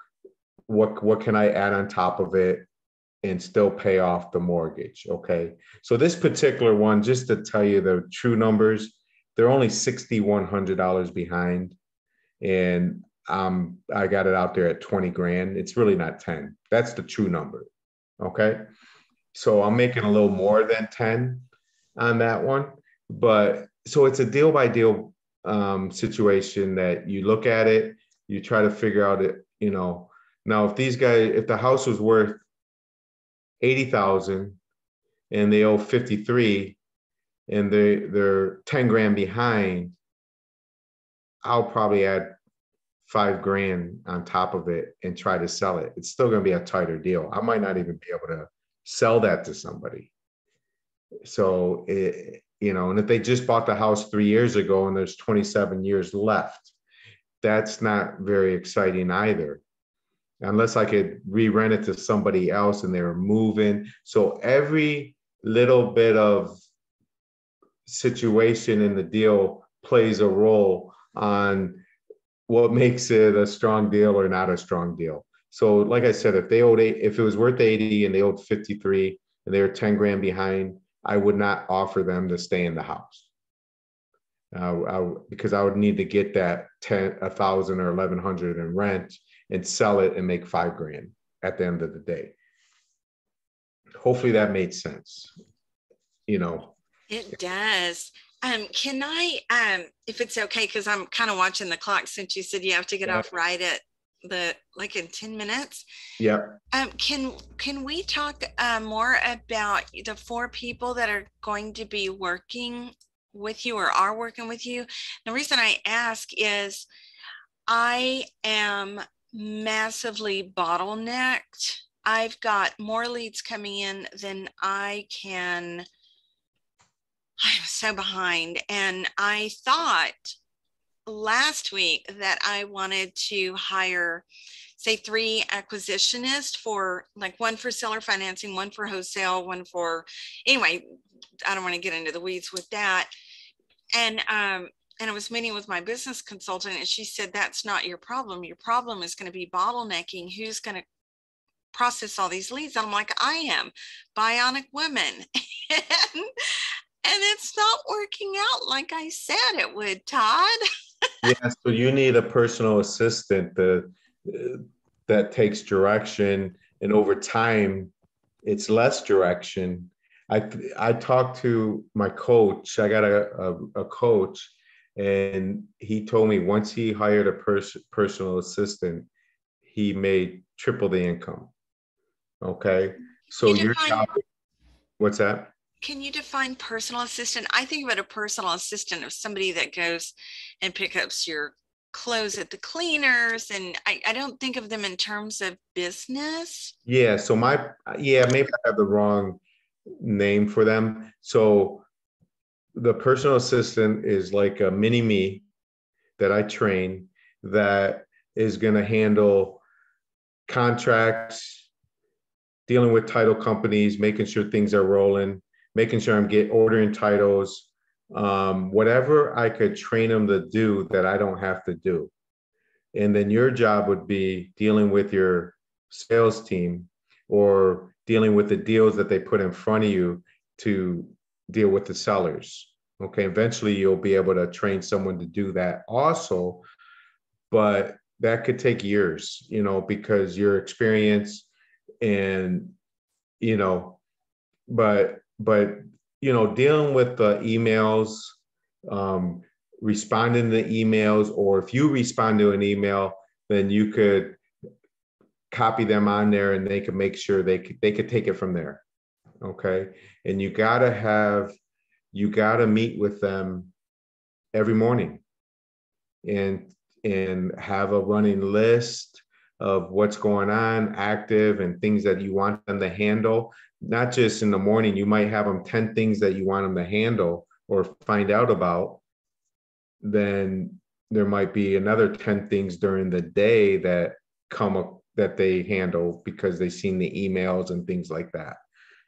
what can I add on top of it and still pay off the mortgage, okay? So this particular one, just to tell you the true numbers, they're only $6,100 behind, and I got it out there at 20 grand. It's really not 10. That's the true number, okay? So I'm making a little more than 10 on that one. But so it's a deal by deal situation that you look at it, you try to figure out it, you know. Now, if these guys, if the house was worth 80,000 and they owe 53 and they're 10 grand behind, I'll probably add 5 grand on top of it and try to sell it. It's still going to be a tighter deal. I might not even be able to sell that to somebody. So it, you know, and if they just bought the house 3 years ago and there's 27 years left, that's not very exciting either, unless I could re-rent it to somebody else and they were moving. So every little bit of situation in the deal plays a role on what makes it a strong deal or not a strong deal. So like I said, if they owed if it was worth 80 and they owed 53 and they were 10 grand behind, I would not offer them to stay in the house, because I would need to get that 1,000 or 1,100 in rent and sell it and make 5 grand at the end of the day. Hopefully that made sense, you know. It does. Can I, if it's okay, because I'm kind of watching the clock, since you said you have to get off right at the, like, in 10 minutes. Yeah. Can we talk more about the 4 people that are going to be working with you or are working with you? The reason I ask is I am massively bottlenecked. I've got more leads coming in than I can. I'm so behind, and I thought last week that I wanted to hire, say, 3 acquisitionists, for like one for seller financing, one for wholesale, one for, anyway, I don't want to get into the weeds with that. And I was meeting with my business consultant, and she said, that's not your problem. Your problem is going to be bottlenecking. Who's going to process all these leads? And I'm like, I am bionic woman. And it's not working out like I said it would, Todd. Yeah, so you need a personal assistant that takes direction, and over time, it's less direction. I talked to my coach. I got a coach, and he told me once he hired a personal assistant, he made triple the income. Okay, so your job. What's that? Can you define personal assistant? I think about a personal assistant of somebody that goes and picks up your clothes at the cleaners. And I don't think of them in terms of business. Yeah. So maybe I have the wrong name for them. So the personal assistant is like a mini me that I train, that is going to handle contracts, dealing with title companies, making sure things are rolling, making sure I'm ordering titles, whatever I could train them to do that I don't have to do. And then your job would be dealing with your sales team or dealing with the deals that they put in front of you to deal with the sellers. Okay, eventually you'll be able to train someone to do that also, but that could take years, you know, because your experience and, you know, but, you know, dealing with the emails, responding to emails, or if you respond to an email, then you could copy them on there and they can make sure they could take it from there. Okay. And you got to meet with them every morning and have a running list of what's going on, active, and things that you want them to handle. Not just in the morning, you might have them 10 things that you want them to handle or find out about. Then there might be another 10 things during the day that come up that they handle because they've seen the emails and things like that.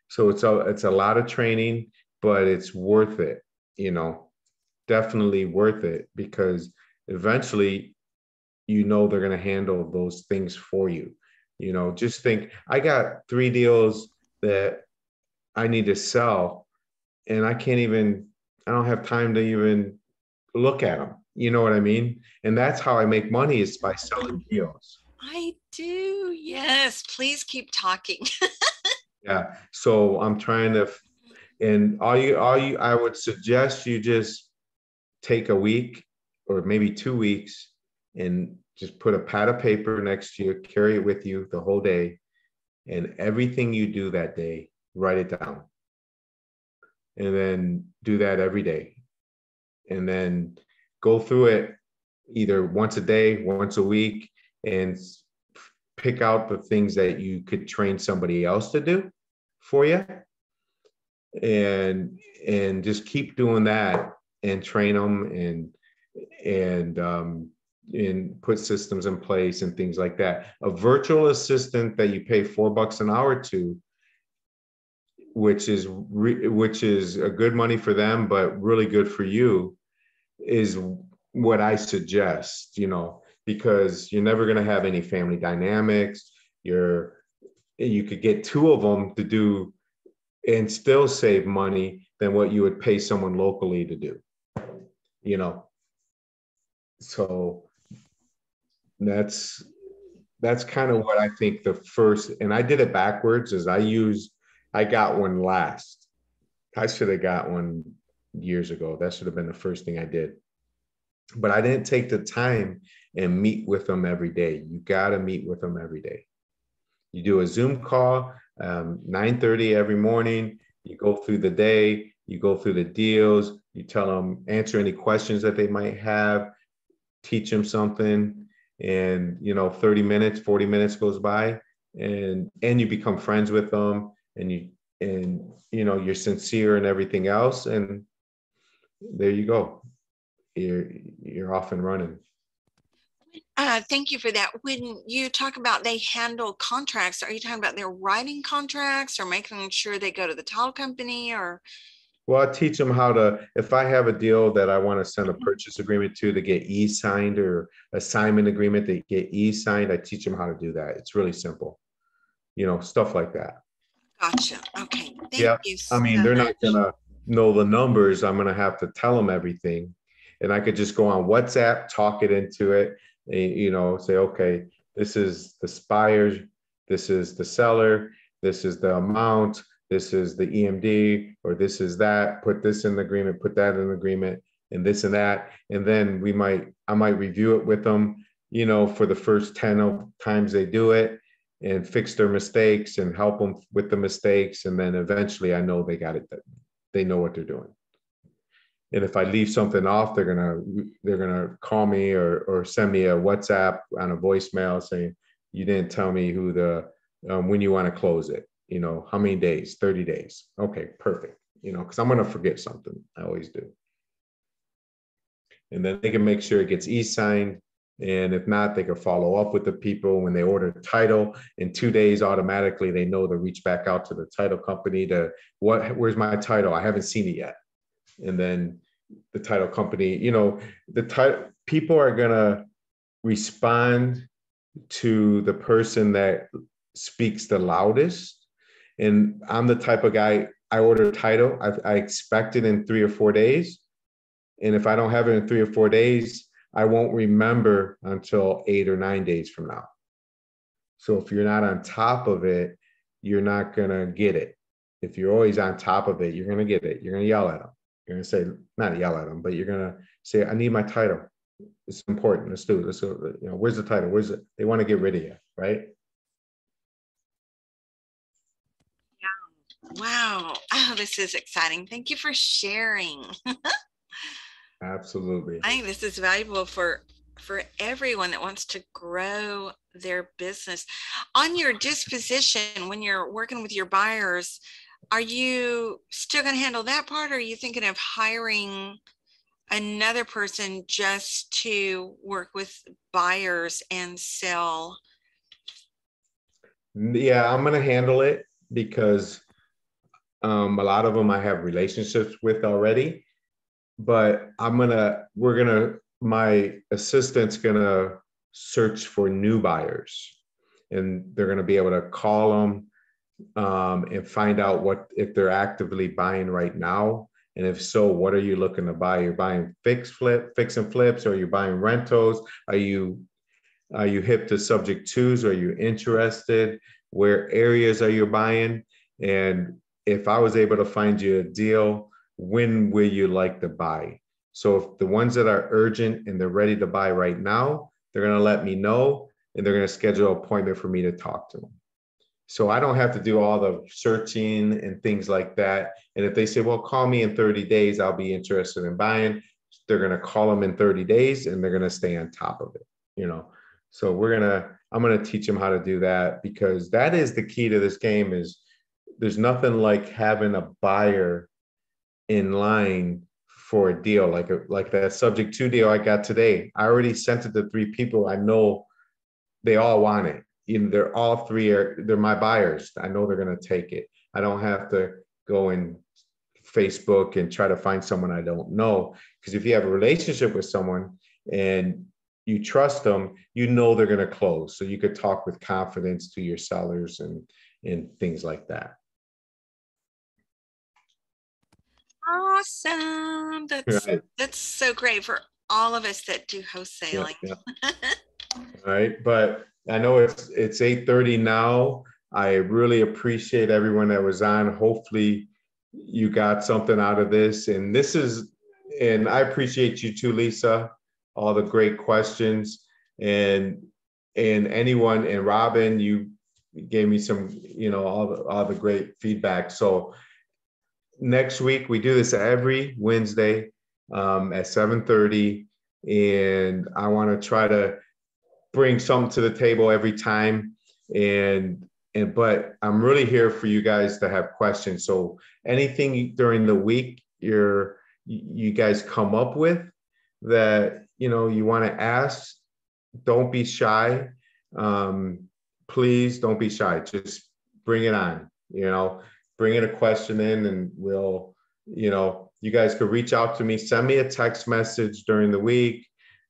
So it's a lot of training, but it's worth it, you know, definitely worth it, because eventually, you know, they're going to handle those things for you. You know, just think, I got 3 deals that I need to sell and I don't have time to even look at them. You know what I mean? And that's how I make money, is by selling deals. I do. Yes. Please keep talking. Yeah. So I'm trying to, and I would suggest you just take a week or maybe 2 weeks and just put a pad of paper next to you, carry it with you the whole day, and everything you do that day, write it down. And then do that every day. And then go through it either once a day, once a week, and pick out the things that you could train somebody else to do for you. And just keep doing that and train them and put systems in place and things like that. A virtual assistant that you pay $4 an hour to, which is a good money for them, but really good for you, is what I suggest, you know, because you're never going to have any family dynamics. You could get 2 of them to do and still save money than what you would pay someone locally to do, you know. So that's kind of what I think the first, and I did it backwards, is I got one last. I should have got one years ago. That should have been the first thing I did, but I didn't take the time and meet with them every day. You got to meet with them every day. You do a Zoom call, 9:30 every morning. You go through the day, you go through the deals, you tell them, answer any questions that they might have, teach them something, and, you know, 30 minutes, 40 minutes goes by, and you become friends with them, and you know, you're sincere and everything else. And there you go. You're off and running. Thank you for that. When you talk about they handle contracts, are you talking about they're writing contracts or making sure they go to the title company, or? Well, I teach them how to, if I have a deal that I want to send a purchase agreement to get e-signed, or assignment agreement to get e-signed, I teach them how to do that. It's really simple, you know, stuff like that. Gotcha. Okay. Thank you. So I mean, they're not going to know the numbers. I'm going to have to tell them everything, and I could just go on WhatsApp, talk it into it. You know, say, okay, this is the buyer, this is the seller, this is the amount, this is the EMD, or this is that, put this in the agreement, put that in the agreement, and this and that. And then I might review it with them, you know, for the first 10 times they do it, and fix their mistakes and help them with the mistakes. And then eventually I know they got it, they know what they're doing. And if I leave something off, they're gonna call me or send me a WhatsApp on a voicemail saying, you didn't tell me who when you want to close it, you know, how many days, 30 days. Okay, perfect. You know, 'cause I'm going to forget something. I always do. And then they can make sure it gets e-signed, And if not, they can follow up with the people when they order title. In 2 days, automatically, they know to reach back out to the title company to, where's my title? I haven't seen it yet. And then the title company, you know, the title, people are going to respond to the person that speaks the loudest. And I'm the type of guy, I order title, I expect it in 3 or 4 days. And if I don't have it in 3 or 4 days, I won't remember until 8 or 9 days from now. So if you're not on top of it, you're not going to get it. If you're always on top of it, you're going to get it. You're going to yell at them. You're going to say, not yell at them, but you're going to say, I need my title. It's important. Let's do it. Let's do it. You know, where's the title? Where's it? They want to get rid of you, right? Yeah. Wow. Oh, this is exciting. Thank you for sharing. Absolutely. I think this is valuable for everyone that wants to grow their business. On your disposition, when you're working with your buyers, are you still going to handle that part? Or are you thinking of hiring another person just to work with buyers and sell? Yeah, I'm going to handle it because a lot of them I have relationships with already. But my assistant's gonna search for new buyers, and they're gonna be able to call them and find out if they're actively buying right now. And if so, what are you looking to buy? You're buying fix and flips, or you're buying rentals? Are you hip to subject twos? Are you interested? Where areas are you buying? And if I was able to find you a deal, when will you like to buy? So if the ones that are urgent and they're ready to buy right now, they're going to let me know, and they're going to schedule an appointment for me to talk to them. So I don't have to do all the searching and things like that. And if they say, well, call me in 30 days, I'll be interested in buying, they're going to call them in 30 days and they're going to stay on top of it, you know? So I'm going to teach them how to do that, because that is the key to this game. Is there's nothing like having a buyer in line for a deal, like that subject to deal I got today. I already sent it to 3 people. I know they all want it. They're all 3 they're my buyers. I know they're going to take it. I don't have to go in Facebook and try to find someone I don't know. Because if you have a relationship with someone and you trust them, you know they're going to close. So you could talk with confidence to your sellers and things like that. Awesome. That's so great for all of us that do wholesaling. Yeah. All right. But I know it's 8:30 now. I really appreciate everyone that was on. Hopefully you got something out of this. And I appreciate you too, Lisa, all the great questions, and anyone, and Robin, you gave me some, you know, all the great feedback. So next week, we do this every Wednesday at 7:30, and I want to try to bring something to the table every time. But I'm really here for you guys to have questions. So anything during the week you guys come up with that, you know, you want to ask, don't be shy. Please don't be shy. Just bring it on, you know. Bring in a question in, and we'll, you know, you guys could reach out to me, send me a text message during the week.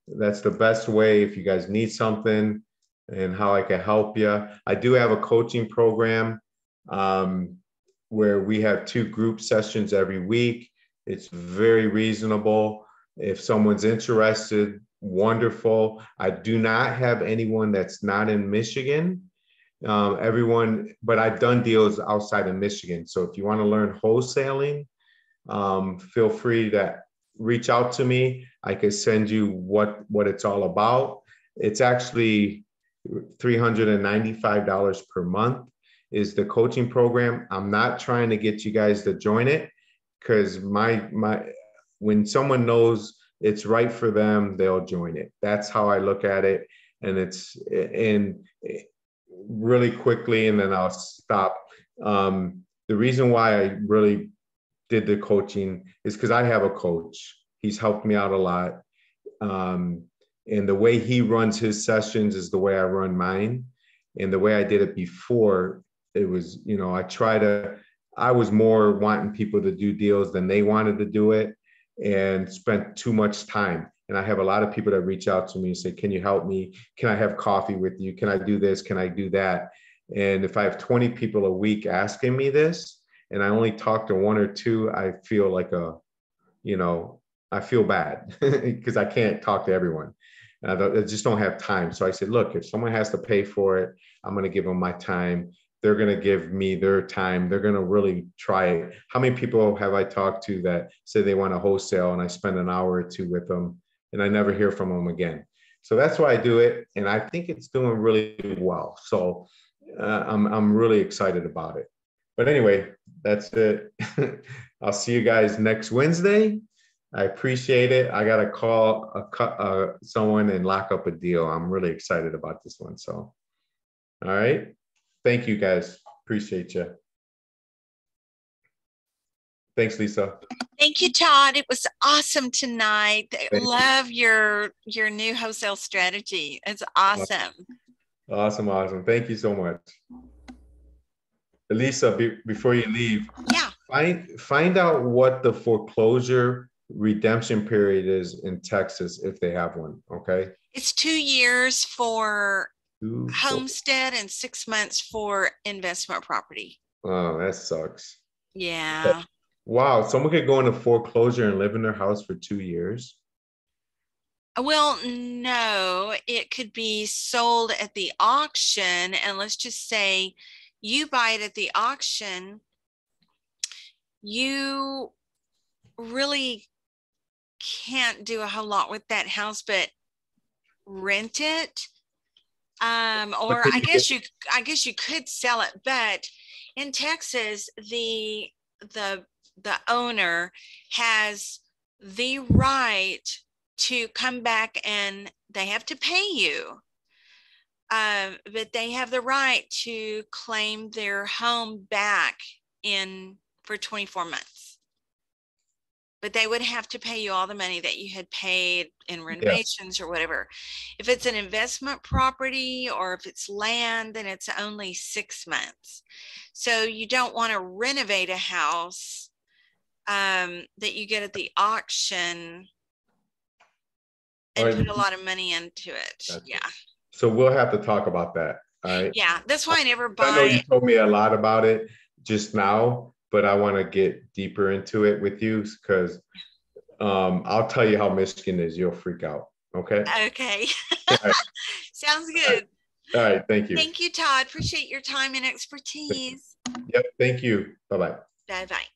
That's the best way if you guys need something and how I can help you. I do have a coaching program where we have 2 group sessions every week. It's very reasonable. If someone's interested, wonderful. I do not have anyone that's not in Michigan. Everyone, but I've done deals outside of Michigan. So if you want to learn wholesaling, feel free to reach out to me. I could send you what it's all about. It's actually $395 per month is the coaching program. I'm not trying to get you guys to join it, because when someone knows it's right for them, they'll join it. That's how I look at it. And really quickly, and then I'll stop. The reason why I really did the coaching is because I have a coach. He's helped me out a lot. And the way he runs his sessions is the way I run mine. And the way I did it before, it was, you know, I was more wanting people to do deals than they wanted to do it and spent too much time. And I have a lot of people that reach out to me and say, can you help me? Can I have coffee with you? Can I do this? Can I do that? And if I have 20 people a week asking me this, and I only talk to one or two, I feel like I feel bad because I can't talk to everyone. I just don't have time. So I said, look, if someone has to pay for it, I'm going to give them my time. They're going to give me their time. They're going to really try it. How many people have I talked to that say they want to wholesale and I spend an hour or two with them and I never hear from them again? So that's why I do it. And I think it's doing really well. So I'm really excited about it. But anyway, that's it. I'll see you guys next Wednesday. I appreciate it. I got to call someone and lock up a deal. I'm really excited about this one. So, all right. Thank you guys. Appreciate you. Thanks, Lisa. Thank you, Todd. It was awesome tonight. Love your new wholesale strategy. It's awesome. Awesome. Awesome. Thank you so much. Lisa, before you leave, yeah, find out what the foreclosure redemption period is in Texas if they have one, okay? It's 2 years for homestead and 6 months for investment property. Oh, that sucks. Yeah. But, wow, someone could go into foreclosure and live in their house for 2 years? Well, no, it could be sold at the auction, and let's just say you buy it at the auction, you really can't do a whole lot with that house, but rent it. Or I guess you could sell it, but in Texas, the owner has the right to come back and they have to pay you. But they have the right to claim their home back for 24 months. But they would have to pay you all the money that you had paid in renovations or whatever. If it's an investment property or if it's land, then it's only 6 months. So you don't want to renovate a house that you get at the auction and put a lot of money into it. Yeah. So we'll have to talk about that. All right. Yeah, that's why I never buy. I know you told me a lot about it just now, but I want to get deeper into it with you because I'll tell you how Michigan is. You'll freak out. Okay. Okay. All right. Sounds good. All right. Thank you. Thank you, Todd. Appreciate your time and expertise. Yep. Thank you. Bye-bye. Bye-bye.